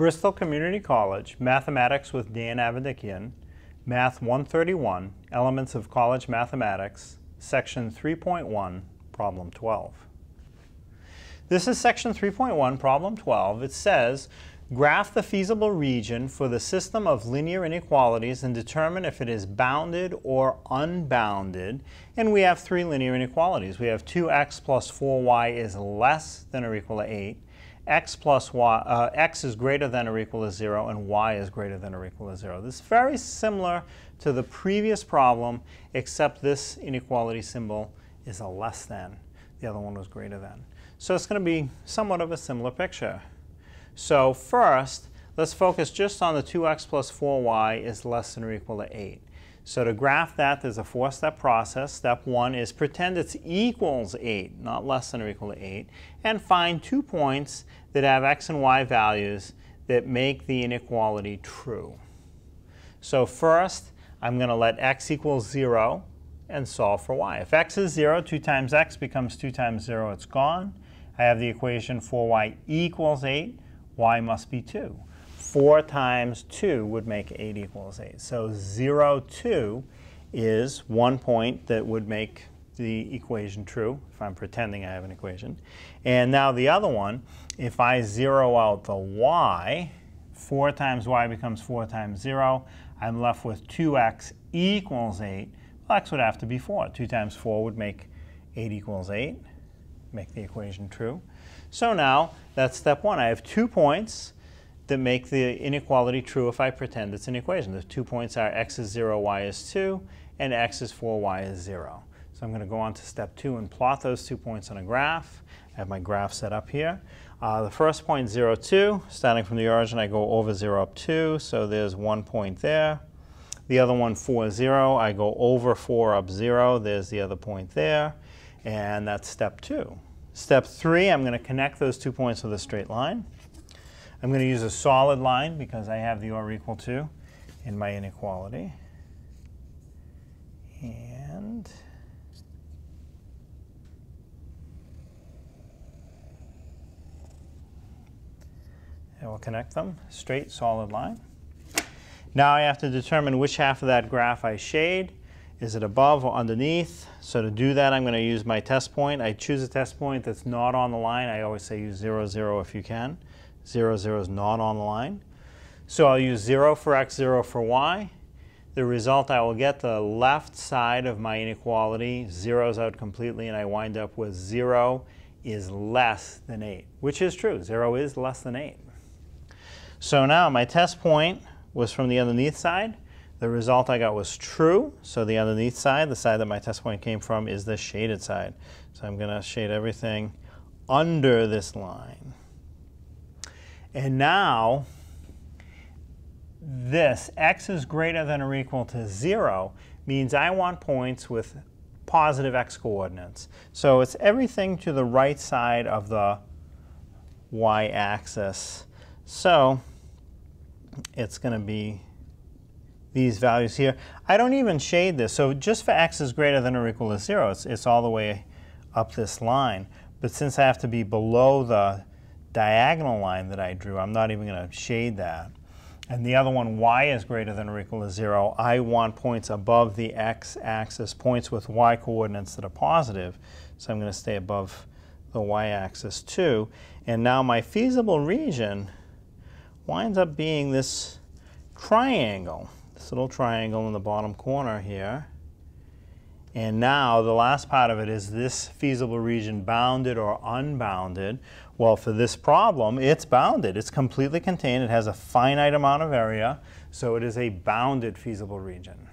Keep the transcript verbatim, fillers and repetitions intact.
Bristol Community College, Mathematics with Dan Avedikian, Math one thirty-one, Elements of College Mathematics, Section three point one, Problem twelve. This is Section three point one, Problem twelve. It says, graph the feasible region for the system of linear inequalities and determine if it is bounded or unbounded. And we have three linear inequalities. We have two x plus four y is less than or equal to eight, x plus y, uh, x is greater than or equal to zero, and y is greater than or equal to zero. This is very similar to the previous problem, except this inequality symbol is a less than. The other one was greater than. So it's going to be somewhat of a similar picture. So first, let's focus just on the two x plus four y is less than or equal to eight. So to graph that, there's a four-step process. Step one is pretend it's equals eight, not less than or equal to eight, and find two points that have x and y values that make the inequality true. So first, I'm going to let x equal zero and solve for y. If x is zero, two times x becomes two times zero, it's gone. I have the equation four y equals eight. Y must be two. four times two would make eight equals eight. So zero, two is one point that would make the equation true, if I'm pretending I have an equation. And now the other one, if I zero out the y, four times y becomes four times zero. I'm left with two x equals eight. Well, x would have to be four. two times four would make eight equals eight. Make the equation true. So now that's step one. I have two points that make the inequality true if I pretend it's an equation. The two points are x is zero, y is two, and x is four, y is zero. So I'm going to go on to step two and plot those two points on a graph. I have my graph set up here. Uh, the first point, zero, two. Starting from the origin, I go over zero up two, so there's one point there. The other one, four, zero. I go over four up zero, there's the other point there. And that's step two. Step three, I'm going to connect those two points with a straight line. I'm going to use a solid line because I have the or equal to in my inequality. And I will connect them, straight solid line. Now I have to determine which half of that graph I shade. Is it above or underneath? So to do that, I'm going to use my test point. I choose a test point that's not on the line. I always say use zero, zero if you can. zero, zero is not on the line. So I'll use zero for x, zero for y. The result, I will get the left side of my inequality zeros out completely, and I wind up with zero is less than eight, which is true. zero is less than eight. So now my test point was from the underneath side. The result I got was true, so the underneath side, the side that my test point came from, is the shaded side. So I'm going to shade everything under this line. And now this, x is greater than or equal to zero, means I want points with positive x coordinates. So it's everything to the right side of the y-axis. So it's going to be these values here. I don't even shade this. So just for x is greater than or equal to zero, it's, it's all the way up this line. But since I have to be below the diagonal line that I drew, I'm not even going to shade that. And the other one, y is greater than or equal to zero, I want points above the x-axis, points with y coordinates that are positive. So I'm going to stay above the y-axis too. And now my feasible region winds up being this triangle. This little triangle in the bottom corner here. And now the last part of it is this feasible region bounded or unbounded. Well, for this problem, it's bounded. It's completely contained. It has a finite amount of area, so it is a bounded feasible region.